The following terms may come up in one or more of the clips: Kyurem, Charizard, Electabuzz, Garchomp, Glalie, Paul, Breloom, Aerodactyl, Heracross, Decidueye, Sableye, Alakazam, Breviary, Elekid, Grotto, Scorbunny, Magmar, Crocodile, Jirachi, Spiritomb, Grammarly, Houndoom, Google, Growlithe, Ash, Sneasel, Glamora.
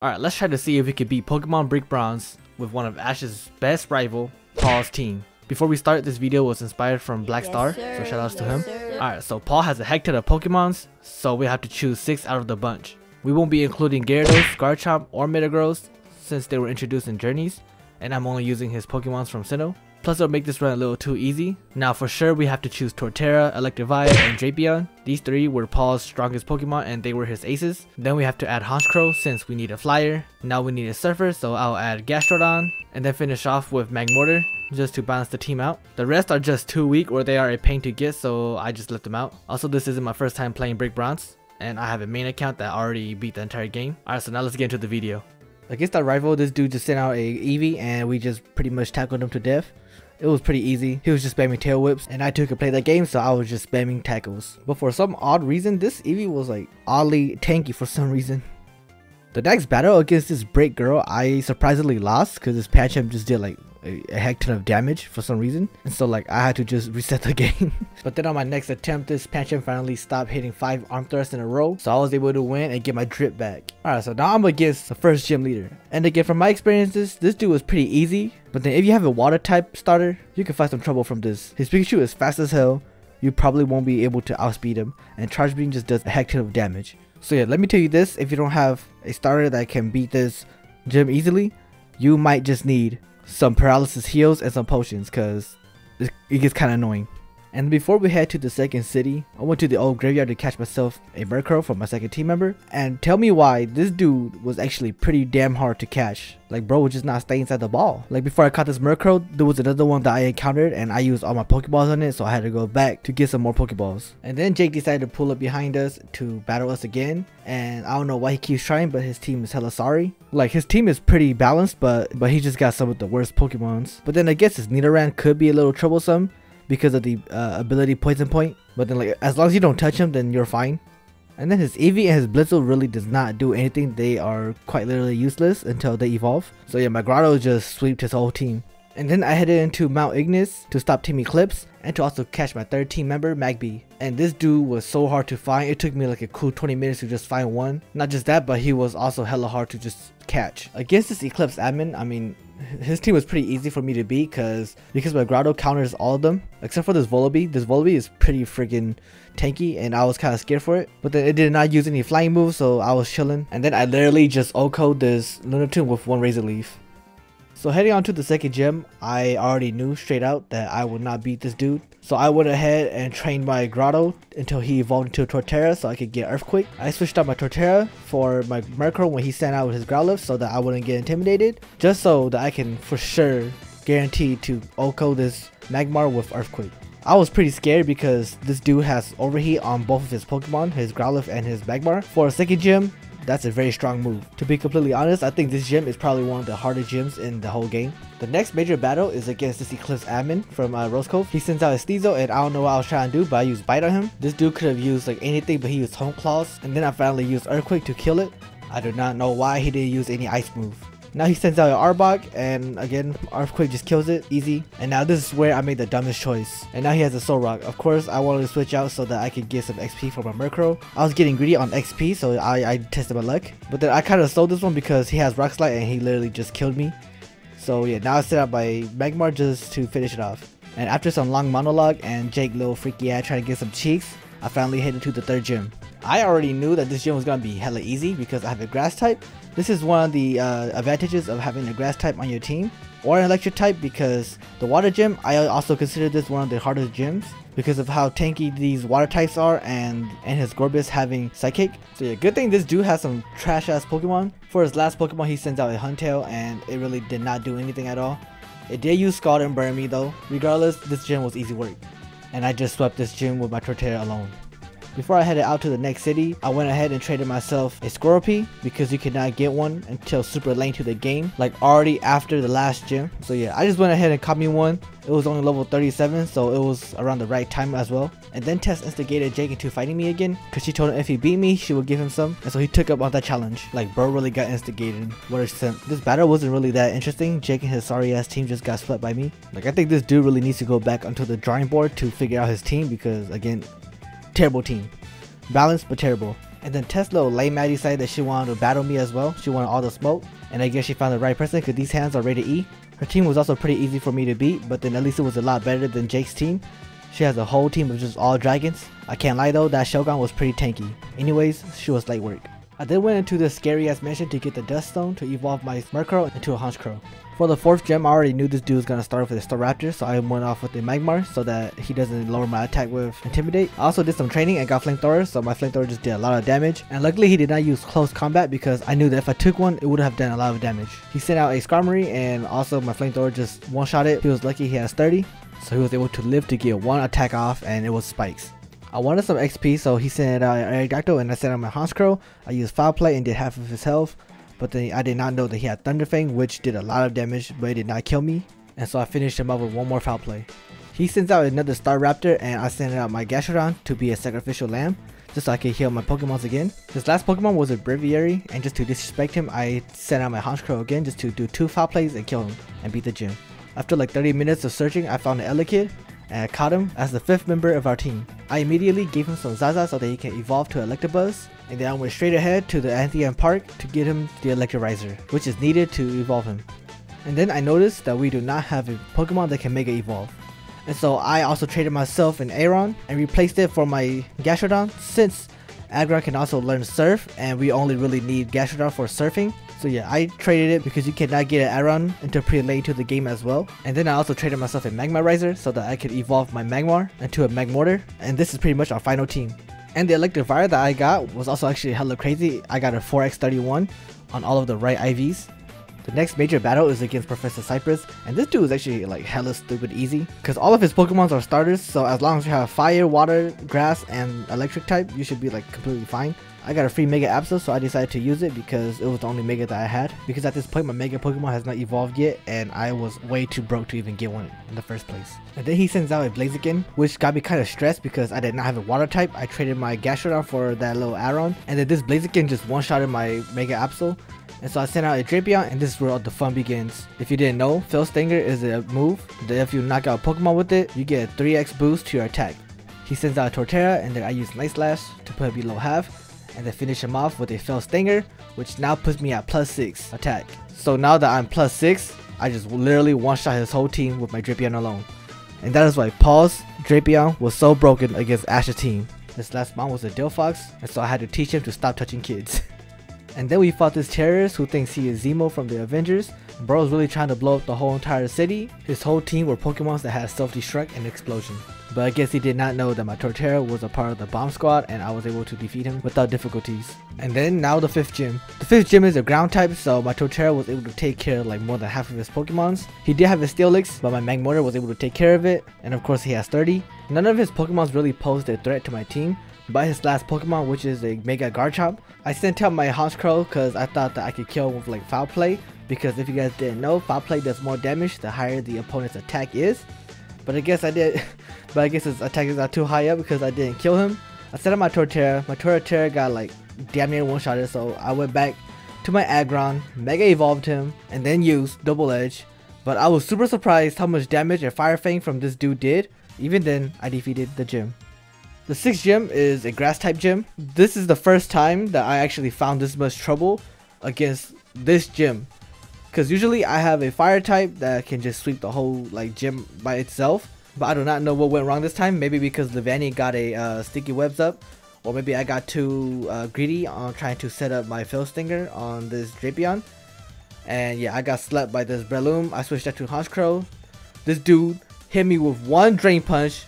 Alright, let's try to see if we can beat Pokemon Brick Bronze with one of Ash's best rival, Paul's team. Before we start, this video was inspired from Blackstar, so shoutouts to him. Alright, so Paul has a heck ton of Pokemons, so we have to choose 6 out of the bunch. We won't be including Gyarados, Garchomp, or Metagross since they were introduced in Journeys, and I'm only using his Pokemons from Sinnoh. Plus, it'll make this run a little too easy. Now for sure we have to choose Torterra, Electivire, and Drapion. These three were Paul's strongest Pokemon and they were his aces. Then we have to add Honchkrow since we need a flyer. Now we need a surfer, so I'll add Gastrodon. And then finish off with Magmortar just to balance the team out. The rest are just too weak or they are a pain to get, so I just left them out. Also, this isn't my first time playing Brick Bronze and I have a main account that already beat the entire game. Alright, so now let's get into the video. Against that rival, this dude just sent out a Eevee and we just pretty much tackled him to death. It was pretty easy. He was just spamming tail whips and I too could play that game, so I was just spamming tackles. But for some odd reason, this Eevee was like oddly tanky for some reason. The next battle against this Brick girl, I surprisingly lost because this Pancham just did like a heck ton of damage for some reason. And so like I had to just reset the game. But then on my next attempt, this Pancham finally stopped hitting 5 arm thrusts in a row. So I was able to win and get my drip back. Alright, so now I'm against the first gym leader. And again, from my experiences, this dude was pretty easy. But then if you have a water type starter, you can find some trouble from this. His Pikachu is fast as hell. You probably won't be able to outspeed him. And Charge Beam just does a heck ton of damage. So yeah, let me tell you this, if you don't have a starter that can beat this gym easily, you might just need some paralysis heals and some potions because it gets kind of annoying. And before we head to the second city, I went to the old graveyard to catch myself a Murkrow for my second team member. And tell me why, this dude was actually pretty damn hard to catch. Like, bro was just not staying inside the ball. Like, before I caught this Murkrow, there was another one that I encountered and I used all my Pokeballs on it, so I had to go back to get some more Pokeballs. And then Jake decided to pull up behind us to battle us again. And I don't know why he keeps trying, but his team is hella sorry. Like, his team is pretty balanced, but he just got some of the worst Pokemons. But then I guess his Nidoran could be a little troublesome because of the ability Poison Point, but then like as long as you don't touch him, then you're fine. And then his Eevee and his Blitzel really does not do anything. They are quite literally useless until they evolve. So yeah, my Grotto just swept his whole team. And then I headed into Mount Ignis to stop Team Eclipse and to also catch my third team member, Magby. And this dude was so hard to find. It took me like a cool 20 minutes to just find one. Not just that, but he was also hella hard to just catch. Against this Eclipse admin, I mean, his team was pretty easy for me to beat because my Grotto counters all of them except for this Volibee. This Volibee is pretty freaking tanky and I was kind of scared for it, but then it did not use any flying moves, so I was chilling. And then I literally just OHKO'd this Lunatune with one Razor Leaf. So heading on to the second gym, I already knew straight out that I would not beat this dude. So I went ahead and trained my Grotto until he evolved into Torterra so I could get Earthquake. I switched out my Torterra for my Murkrow when he sent out with his Growlithe so that I wouldn't get intimidated. Just so that I can for sure guarantee to OHKO this Magmar with Earthquake. I was pretty scared because this dude has Overheat on both of his Pokemon, his Growlithe and his Magmar. For a second gym, that's a very strong move. To be completely honest, I think this gym is probably one of the hardest gyms in the whole game. The next major battle is against this Eclipse admin from Rose Cove. He sends out his Sneasel and I don't know what I was trying to do, but I used Bite on him. This dude could have used like anything, but he used Home Claws. And then I finally used Earthquake to kill it. I do not know why he didn't use any Ice move. Now he sends out an Arbok and again Earthquake just kills it, easy. And now this is where I made the dumbest choice. And now he has a Solrock. Of course I wanted to switch out so that I could get some XP for my Murkrow. I was getting greedy on XP, so I tested my luck. But then I kind of sold this one because he has Rock Slide and he literally just killed me. So yeah, now I set out my Magmar just to finish it off. And after some long monologue and Jake little freaky ass trying to get some cheeks, I finally headed to the third gym. I already knew that this gym was going to be hella easy because I have a grass type. This is one of the advantages of having a grass type on your team or an electric type, because the water gym, I also consider this one of the hardest gyms because of how tanky these water types are and his Gorbis having Psychic. So yeah, good thing this dude has some trash ass Pokemon. For his last Pokemon, he sends out a Huntail and it really did not do anything at all. It did use Scald and burn me though. Regardless, this gym was easy work and I just swept this gym with my Torterra alone. Before I headed out to the next city, I went ahead and traded myself a Scorbunny because you cannot get one until super late to the game, like already after the last gym. So yeah, I just went ahead and caught me one. It was only level 37, so it was around the right time as well. And then Tess instigated Jake into fighting me again because she told him if he beat me, she would give him some. And so he took up on that challenge. Like, bro really got instigated. What a simp. This battle wasn't really that interesting. Jake and his sorry ass team just got swept by me. Like, I think this dude really needs to go back onto the drawing board to figure out his team because, again, terrible team. Balanced but terrible. And then Tesla lame mad decided that she wanted to battle me as well. She wanted all the smoke. And I guess she found the right person because these hands are rated E. Her team was also pretty easy for me to beat, but then at least it was a lot better than Jake's team. She has a whole team of just all dragons. I can't lie though, that Shogun was pretty tanky. Anyways, she was light work. I then went into this scary ass mission to get the Dust Stone to evolve my Murkrow into a Honchkrow. For the 4th gem, I already knew this dude was going to start with a Staraptor, so I went off with the Magmar so that he doesn't lower my attack with Intimidate. I also did some training and got Flamethrower, so my Flamethrower just did a lot of damage. And luckily he did not use Close Combat because I knew that if I took one, it would have done a lot of damage. He sent out a Skarmory and also my Flamethrower just one-shot it. He was lucky he has 30, so he was able to live to get one attack off, and it was Spikes. I wanted some XP, so he sent out an Aerodactyl and I sent out my Honchkrow. I used Foul Play and did half of his health. But then I did not know that he had Thunderfang, which did a lot of damage, but it did not kill me. And so I finished him up with one more Foul Play. He sends out another Staraptor and I send out my Gastrodon to be a sacrificial lamb, just so I could heal my Pokemons again. His last Pokemon was a Breviary, and just to disrespect him, I sent out my Honchkrow again just to do 2 Foul Plays and kill him and beat the gym. After like 30 minutes of searching, I found an Elekid and I caught him as the 5th member of our team. I immediately gave him some Zaza so that he can evolve to Electabuzz, and then I went straight ahead to the Antheon Park to get him the Electorizer, which is needed to evolve him. And then I noticed that we do not have a Pokemon that can Mega Evolve. And so I also traded myself an Aron and replaced it for my Gastrodon, since Aggron can also learn Surf and we only really need Gastrodon for surfing. So yeah, I traded it because you cannot get an Aron until pretty late to the game as well. And then I also traded myself a Magmarizer so that I could evolve my Magmar into a Magmortar. And this is pretty much our final team. And the Electivire that I got was also actually hella crazy. I got a 4x31 on all of the right IVs. The next major battle is against Professor Cypress, and this dude is actually like hella stupid easy because all of his Pokemons are starters, so as long as you have fire, water, grass, and electric type, you should be like completely fine. I got a free Mega Absol, so I decided to use it because it was the only Mega that I had, because at this point my Mega Pokemon has not evolved yet and I was way too broke to even get one in the first place. And then he sends out a Blaziken, which got me kind of stressed because I did not have a water type. I traded my Gastrodon for that little Aron, and then this Blaziken just one-shotted my Mega Absol. And so I sent out a Drapion, and this is where all the fun begins. If you didn't know, Fail Stinger is a move that if you knock out Pokemon with it, you get a 3x boost to your attack. He sends out a Torterra, and then I use Night Slash to put it below half, and then finish him off with a Fail Stinger, which now puts me at +6 attack. So now that I'm +6, I just literally one-shot his whole team with my Drapion alone. And that is why Paul's Drapion was so broken against Ash's team. This last mom was a Delphox, and so I had to teach him to stop touching kids. And then we fought this terrorist who thinks he is Zemo from the Avengers. Bro's really trying to blow up the whole entire city. His whole team were Pokemons that had self-destruct and explosion. But I guess he did not know that my Torterra was a part of the bomb squad, and I was able to defeat him without difficulties. And then now the 5th gym. The 5th gym is a ground type, so my Torterra was able to take care of like more than half of his Pokemons. He did have his Steelix, but my Magmortar was able to take care of it, and of course he has 30. None of his Pokemons really posed a threat to my team. By his last Pokemon, which is a Mega Garchomp, I sent out my Honchkrow because I thought that I could kill with like Foul Play, because if you guys didn't know, Foul Play does more damage the higher the opponent's attack is. But I guess I did. But I guess his attack is not too high up because I didn't kill him. I set up my Torterra. My Torterra got like damn near one-shotted, so I went back to my Aggron, Mega Evolved him, and then used Double Edge. But I was super surprised how much damage a Fire Fang from this dude did. Even then, I defeated the gym. The 6th gym is a grass type gym. This is the first time that I actually found this much trouble against this gym, because usually I have a fire type that can just sweep the whole like gym by itself. But I do not know what went wrong this time. Maybe because Levani got a sticky webs up, or maybe I got too greedy on trying to set up my Fail Stinger on this Drapion. And yeah, I got slept by this Breloom. I switched that to Honchkrow. This dude hit me with one Drain Punch.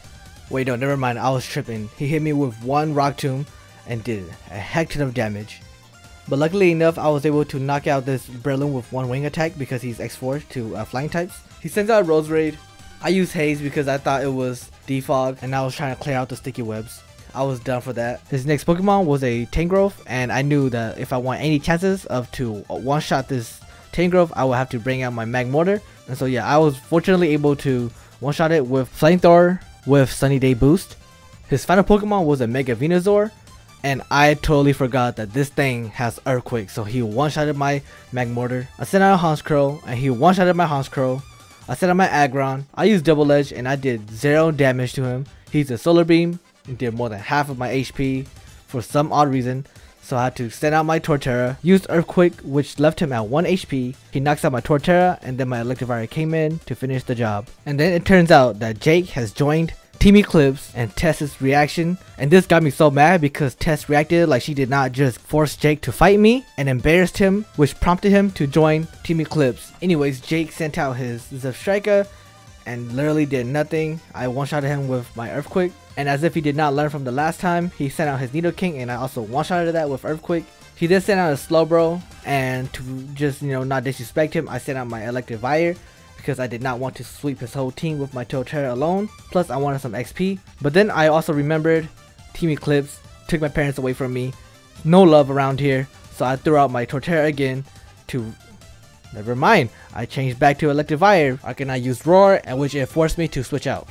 Wait, no, never mind, I was tripping. He hit me with one Rock Tomb and did a heck ton of damage. But luckily enough, I was able to knock out this Breloom with one Wing Attack because he's X4 to flying types. He sends out Rose Raid. I used Haze because I thought it was Defog and I was trying to clear out the sticky webs. I was done for that. His next Pokemon was a Tangrowth, and I knew that if I want any chances of to one-shot this Tangrowth, I would have to bring out my Magmortar. And so yeah, I was fortunately able to one-shot it with Flamethrower, with Sunny Day Boost. His final Pokemon was a Mega Venusaur, and I totally forgot that this thing has Earthquake, so he one-shotted my Magmortar. I sent out a Honchkrow, and he one-shotted my Honchkrow. I sent out my Aggron, I used Double Edge, and I did 0 damage to him. He's a Solar Beam, and did more than half of my HP for some odd reason. so I had to send out my Torterra, used Earthquake which left him at 1 HP, he knocks out my Torterra, and then my Electivire came in to finish the job. And then it turns out that Jake has joined Team Eclipse and Tess's reaction, and this got me so mad because Tess reacted like she did not just force Jake to fight me and embarrassed him, which prompted him to join Team Eclipse. Anyways, Jake sent out his Zebstrika and literally did nothing. I one-shotted him with my Earthquake, and as if he did not learn from the last time, he sent out his Nidoking and I also one-shotted that with Earthquake. He did send out a Slowbro, and to just, you know, not disrespect him, I sent out my Electivire, because I did not want to sweep his whole team with my Torterra alone, plus I wanted some XP. But then I also remembered Team Eclipse took my parents away from me, no love around here, so I threw out my Torterra again to... never mind, I changed back to Electivire. I cannot use Roar, and which it forced me to switch out.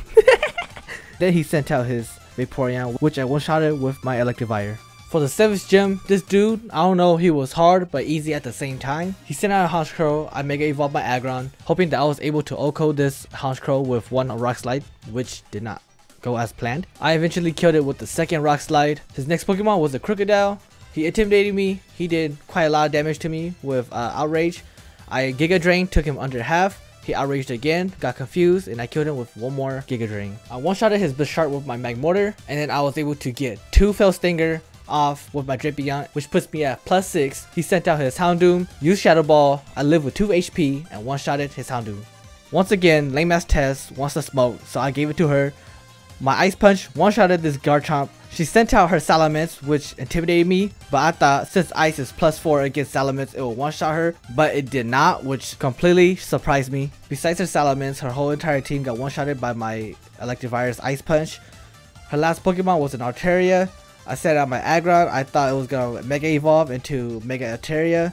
Then he sent out his Vaporeon, which I one-shotted with my Electivire. For the 7th gym, this dude, I don't know, he was hard but easy at the same time. He sent out a Honchkrow, I Mega Evolved my Aggron, hoping that I was able to OHKO this Honchkrow with one Rock Slide, which did not go as planned. I eventually killed it with the second Rock Slide. His next Pokemon was a Crocodile. He intimidated me, he did quite a lot of damage to me with Outrage. I Giga Drain, took him under half. He outraged again, got confused, and I killed him with one more Giga Drain. I one-shotted his Bisharp with my Magmortar, and then I was able to get 2 Fail Stinger off with my Drapion, which puts me at +6. He sent out his Houndoom, used Shadow Ball, I lived with 2 HP, and one-shotted his Houndoom. Once again, lame-ass Tess wants to smoke, so I gave it to her. My Ice Punch one-shotted this Garchomp. She sent out her Salamence, which intimidated me, but I thought since Ice is +4 against Salamence, it will one-shot her, but it did not, which completely surprised me. Besides her Salamence, her whole entire team got one-shotted by my Electivire's Ice Punch. Her last Pokemon was an Altaria. I set out my Aggron, I thought it was going to Mega Evolve into Mega Altaria,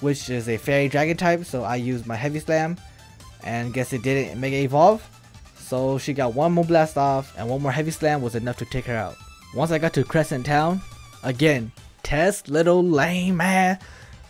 which is a Fairy Dragon type, so I used my Heavy Slam, and guess it didn't Mega Evolve. So she got one Moonblast off, and one more Heavy Slam was enough to take her out. Once I got to Crescent Town, again, Tess, little lame ass,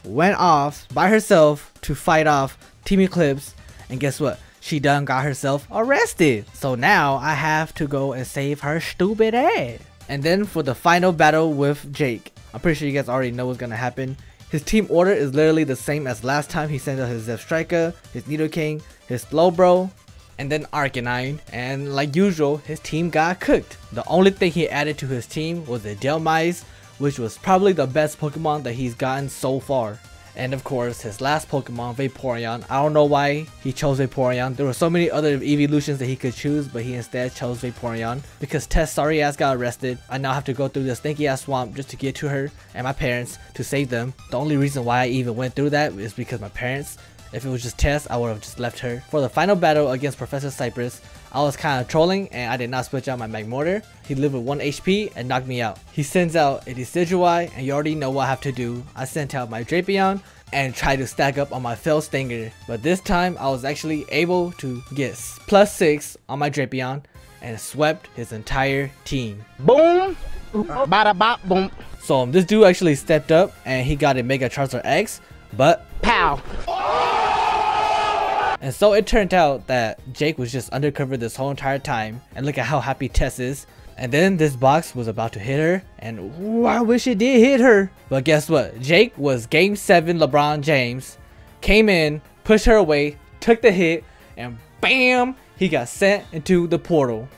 went off by herself to fight off Team Eclipse, and guess what? She done got herself arrested. So now I have to go and save her stupid ass. And then for the final battle with Jake, I'm pretty sure you guys already know what's gonna happen. His team order is literally the same as last time. He sent out his Zebstrika, his Nidoking, his Slowbro, and then Arcanine. And like usual, his team got cooked. The only thing he added to his team was the Delmise, which was probably the best Pokemon that he's gotten so far. And of course, his last Pokemon, Vaporeon. I don't know why he chose Vaporeon. There were so many other evolutions that he could choose, but he instead chose Vaporeon. Because Tess sorry ass got arrested, I now have to go through this stinky ass swamp just to get to her and my parents to save them. The only reason why I even went through that is because my parents. If it was just Tess, I would have just left her. For the final battle against Professor Cypress, I was kind of trolling and I did not switch out my Magmortar. He lived with 1 HP and knocked me out. He sends out a Decidueye, and you already know what I have to do. I sent out my Drapion and tried to stack up on my Fail Stinger. But this time, I was actually able to get +6 on my Drapion and swept his entire team. Boom! Bada bop boom! So this dude actually stepped up and he got a Mega Charizard X, but pow! And so it turned out that Jake was just undercover this whole entire time, and look at how happy Tess is. And then this box was about to hit her, and ooh, I wish it did hit her. But guess what? Jake was Game 7 LeBron James, came in, pushed her away, took the hit, and bam! He got sent into the portal.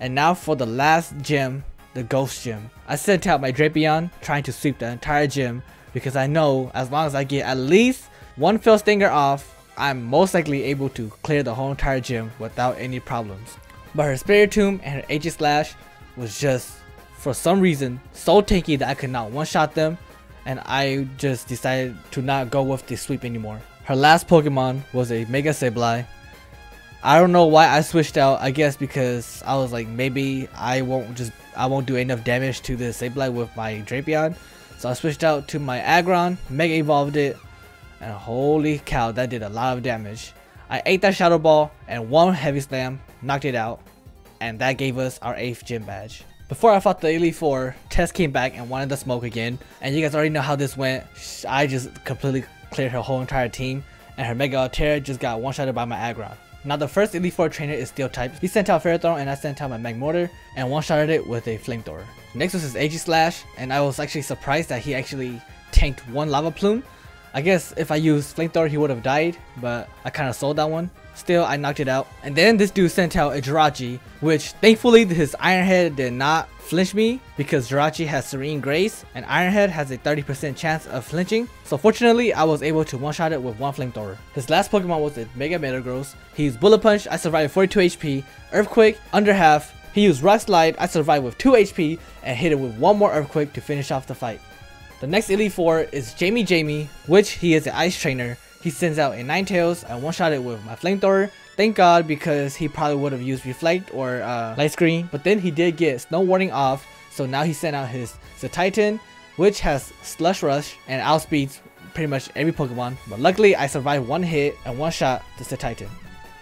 And now for the last gym, the Ghost Gym. I sent out my Drapion, trying to sweep the entire gym, because I know as long as I get at least one Fail Stinger off, I'm most likely able to clear the whole entire gym without any problems. But her Spiritomb and her Aegislash was just, for some reason, so tanky that I could not one-shot them, and I just decided to not go with the sweep anymore. Her last Pokemon was a Mega Sableye. I don't know why I switched out, I guess because I was like, maybe I won't do enough damage to the Sableye with my Drapion. So I switched out to my Aggron, Mega Evolved it, and holy cow, that did a lot of damage. I ate that Shadow Ball and one Heavy Slam, knocked it out, and that gave us our 8th gym badge. Before I fought the Elite Four, Tess came back and wanted the smoke again, and you guys already know how this went. I just completely cleared her whole entire team, and her Mega Altaria just got one-shotted by my Aggron. Now the first Elite Four trainer is Steel type. He sent out Ferrothorn and I sent out my Magmortar and one-shotted it with a Flamethrower. Next was his Aegislash, and I was actually surprised that he actually tanked one Lava Plume. I guess if I used Flamethrower he would have died, but I kind of sold that one. Still, I knocked it out. And then this dude sent out a Jirachi, which thankfully his Iron Head did not flinch me, because Jirachi has Serene Grace and Iron Head has a 30% chance of flinching. So fortunately, I was able to one-shot it with one Flamethrower. His last Pokemon was a Mega Metagross. He used Bullet Punch, I survived 42 HP, Earthquake, under half. He used Rock Slide, I survived with 2 HP and hit it with one more Earthquake to finish off the fight. The next Elite Four is Jamie, which he is an Ice Trainer. He sends out a Ninetales. I one-shot it with my Flamethrower. Thank God, because he probably would have used Reflect or Light Screen. But then he did get Snow Warning off, so now he sent out his Titan, which has Slush Rush and outspeeds pretty much every Pokemon. But luckily, I survived one hit and one-shot the Titan.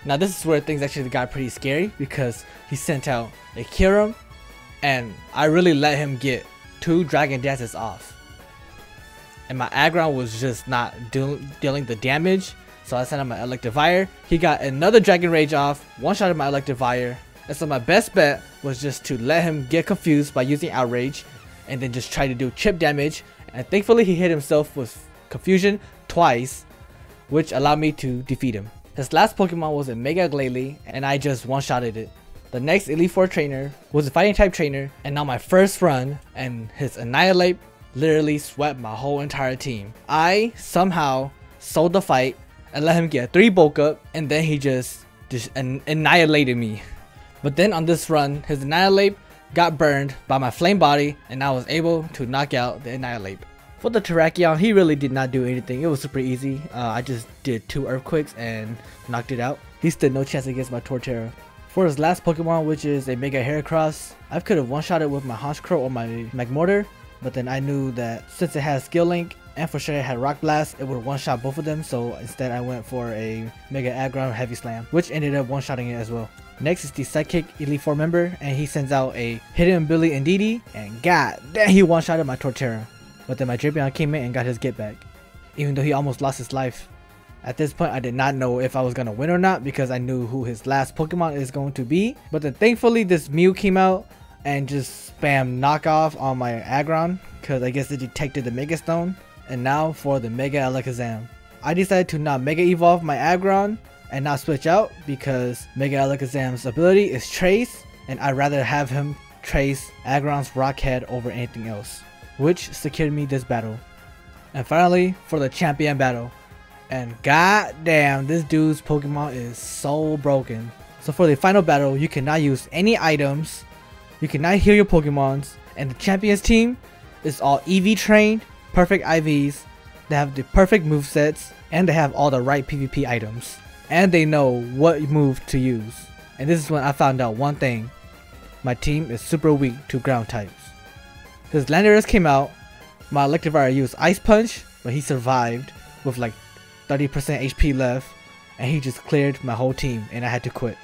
Now this is where things actually got pretty scary, because he sent out a Kyurem, and I really let him get 2 Dragon Dances off. And my Aggron was just not dealing the damage, so I sent out my Electivire. He got another Dragon Rage off, one-shotted my Electivire, and so my best bet was just to let him get confused by using Outrage, and then just try to do chip damage, and thankfully he hit himself with Confusion twice, which allowed me to defeat him. His last Pokemon was a Mega Glalie, and I just one-shotted it. The next Elite Four trainer was a Fighting type trainer, and on my first run, and his Annihilate literally swept my whole entire team. I somehow sold the fight and let him get 3 bulk up, and then he just annihilated me. But then on this run, his Annihilate got burned by my Flame Body, and I was able to knock out the Annihilate. For the Terrakion, he really did not do anything. It was super easy. I just did 2 Earthquakes and knocked it out. He stood no chance against my Torterra. For his last Pokemon, which is a Mega Heracross, I could have one-shot it with my Honchkrow or my Magmortar. But then I knew that since it had Skill Link and for sure it had Rock Blast, it would one-shot both of them. So instead I went for a Mega Aggron Heavy Slam, which ended up one-shotting it as well. Next is the Psychic Elite Four member, and he sends out a Hidden Billy and Didi, and god damn, he one-shotted my Torterra. But then my Drapion came in and got his get back, even though he almost lost his life. At this point I did not know if I was gonna win or not, because I knew who his last Pokemon is going to be. But then thankfully this Mew came out and just spam knockoff on my Aggron, because I guess it detected the Mega Stone. And now for the Mega Alakazam. I decided to not Mega Evolve my Aggron and not switch out, because Mega Alakazam's ability is Trace, and I'd rather have him trace Aggron's Rock Head over anything else, which secured me this battle. And finally for the champion battle, and god damn, this dude's Pokemon is so broken. So for the final battle, you cannot use any items, you cannot heal your Pokemons, and the champions team is all EV trained, perfect IVs, they have the perfect movesets, and they have all the right PvP items. And they know what move to use. And this is when I found out one thing: my team is super weak to ground types. His Landorus came out, my Electivire used Ice Punch, but he survived with like 30% HP left, and he just cleared my whole team and I had to quit.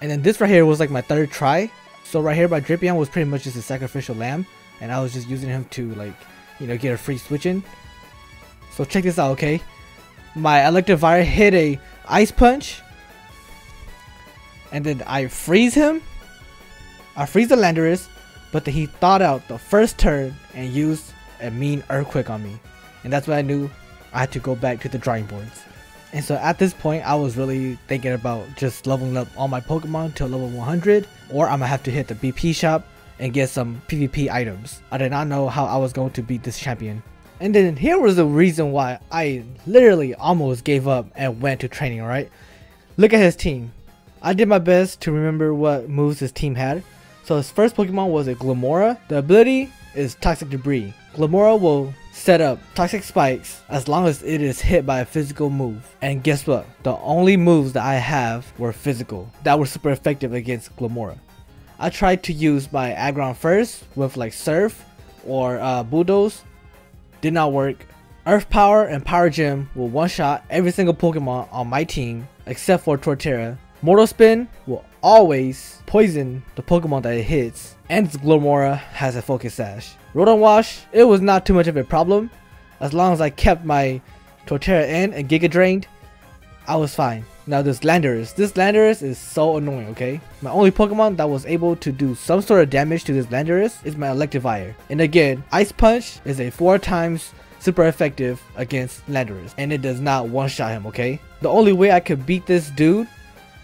And then this right here was like my third try. So right here, my Drapion was pretty much just a sacrificial lamb, and I was just using him to, like, you know, get a free switch in. So check this out, okay? My Electivire hit a Ice Punch, and then I freeze him. I freeze the Landorus, but then he thought out the first turn and used a mean Earthquake on me. And that's when I knew I had to go back to the drawing boards. And so at this point I was really thinking about just leveling up all my Pokemon to level 100, or I'm gonna have to hit the BP shop and get some PvP items. I did not know how I was going to beat this champion. And then here was the reason why I literally almost gave up and went to training, right? Look at his team. I did my best to remember what moves his team had. So his first Pokemon was a Glamora. The ability is Toxic Debris. Glamora will set up toxic spikes as long as it is hit by a physical move, and guess what, the only moves that I have were physical that were super effective against Glamora. I tried to use my Aggron first with like Surf or Bulldoze, did not work. Earth Power and Power Gem will one shot every single Pokemon on my team except for Torterra. Mortal Spin will always poison the Pokemon that it hits, and Glamora has a Focus Sash. Rotom Wash, it was not too much of a problem. As long as I kept my Torterra in and Giga Drained, I was fine. Now this Landorus is so annoying, okay? My only Pokemon that was able to do some sort of damage to this Landorus is my Electivire. And again, Ice Punch is a 4x super effective against Landorus, and it does not one-shot him, okay? The only way I could beat this dude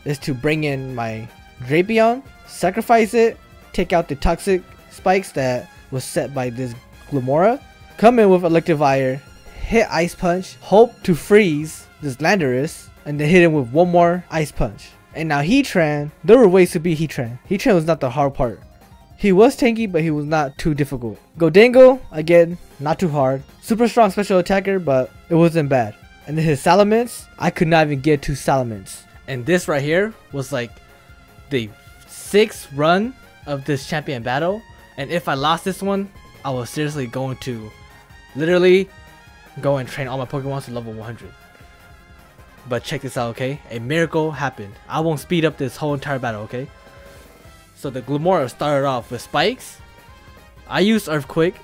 is to bring in my Drapion, sacrifice it, take out the toxic spikes that was set by this Glumora, come in with Electivire, hit Ice Punch, hope to freeze this Landorus, and then hit him with one more Ice Punch. And now Heatran, there were ways to beat Heatran. Heatran was not the hard part. He was tanky, but he was not too difficult. Goldango, again, not too hard. Super strong special attacker, but it wasn't bad. And then his Salamence, I could not even get to Salamence. And this right here was like the 6th run of this champion battle. And if I lost this one, I was seriously going to literally go and train all my Pokemon to level 100. But check this out, okay? A miracle happened. I won't speed up this whole entire battle, okay? So the Glumora started off with spikes. I used Earthquake.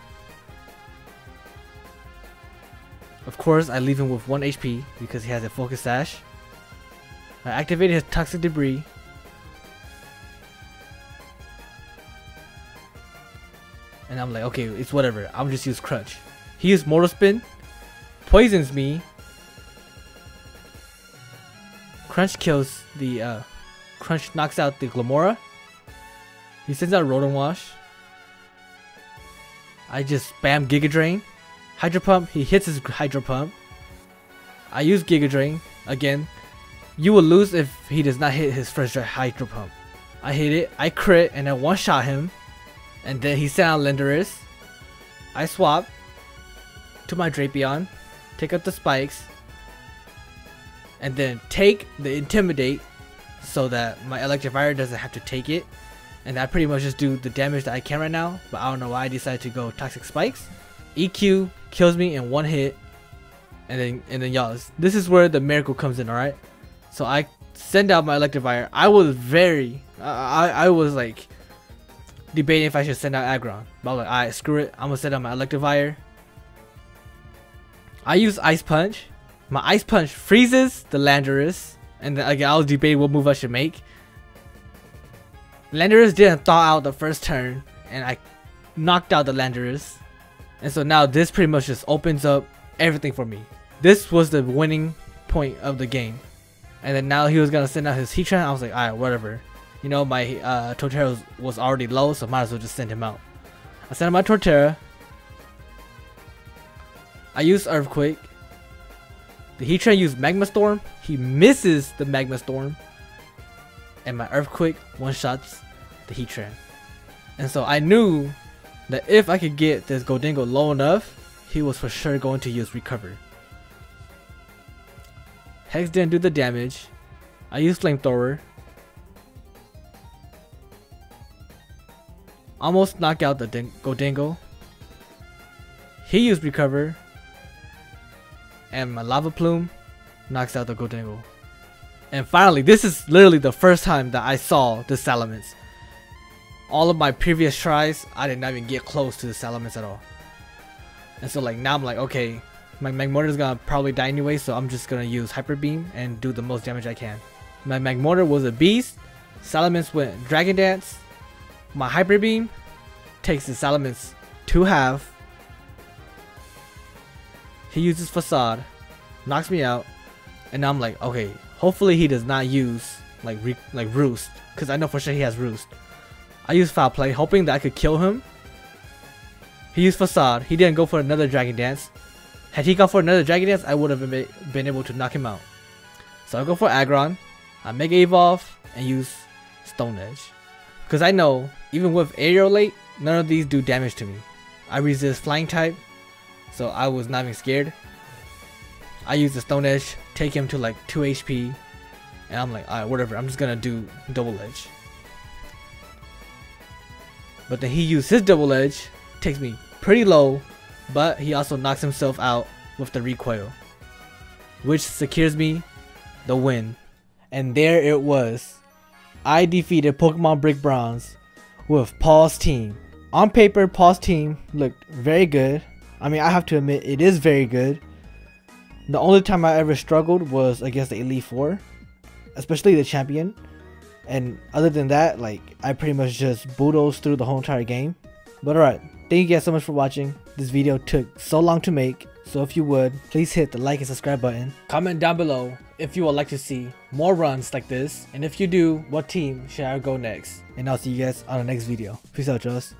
Of course, I leave him with 1 HP because he has a Focus Sash. I activated his Toxic Debris. And I'm like, okay, it's whatever. I'm just use Crunch. He used Mortal Spin. Poisons me. Crunch kills the, Crunch knocks out the Glumora. He sends out Rotom Wash. I just spam Giga Drain. Hydro Pump, he hits his Hydro Pump. I use Giga Drain, again. You will lose if he does not hit his first Hydro Pump. I hit it, I crit, and I one-shot him. And then he sent out Landorus. I swap to my Drapion, take out the spikes, and then take the Intimidate so that my Electivire doesn't have to take it. And I pretty much just do the damage that I can right now, but I don't know why I decided to go Toxic Spikes. EQ kills me in 1 hit, and then y'all, this is where the miracle comes in, alright? So I send out my Electivire. I was I was like debating if I should send out Aggron, but I was like, alright, screw it, I'm gonna send out my Electivire. I use Ice Punch. My Ice Punch freezes the Landorus, and then again I was debating what move I should make. Landorus didn't thaw out the first turn, and I knocked out the Landorus. And so now this pretty much just opens up everything for me. This was the winning point of the game. And then now he was gonna send out his Heatran. I was like, alright, whatever. You know, my Torterra was already low, so might as well just send him out. I sent out my Torterra. I used Earthquake. The Heatran used Magma Storm. He misses the Magma Storm. And my Earthquake one-shots the Heatran. And so I knew that if I could get this Goldango low enough, he was for sure going to use Recover. Hex didn't do the damage. I used Flamethrower. Almost knocked out the Goldango. He used Recover. And my Lava Plume knocks out the Goldango. And finally, this is literally the first time that I saw the Salamence. All of my previous tries, I did not even get close to the Salamence at all. And so like now I'm like, okay, my Magmortar is gonna probably die anyway, so I'm just gonna use Hyper Beam and do the most damage I can. My Magmortar was a beast. Salamence went Dragon Dance. My Hyper Beam takes the Salamence to half. He uses Facade, knocks me out, and now I'm like, okay, hopefully he does not use like Roost, because I know for sure he has Roost. I used Foul Play, hoping that I could kill him. He used Facade. He didn't go for another Dragon Dance. Had he gone for another Dragon Dance, I would have been able to knock him out. So I go for Aggron. I Mega Evolve and use Stone Edge, because I know even with Aerolite, none of these do damage to me. I resist Flying type. So I was not even scared. I used the Stone Edge, take him to like 2 HP, and I'm like, alright, whatever, I'm just gonna do Double Edge. But then he used his Double Edge, takes me pretty low, but he also knocks himself out with the Recoil, which secures me the win. And there it was. I defeated Pokemon Brick Bronze with Paul's team. On paper, Paul's team looked very good. I mean, I have to admit, it is very good. The only time I ever struggled was against the Elite Four. especially the champion. And other than that, like, I pretty much just bulldozed through the whole entire game. But alright, thank you guys so much for watching. This video took so long to make, so if you would, please hit the like and subscribe button. Comment down below if you would like to see more runs like this, and if you do, what team should I go next? And I'll see you guys on the next video. Peace out, Joss.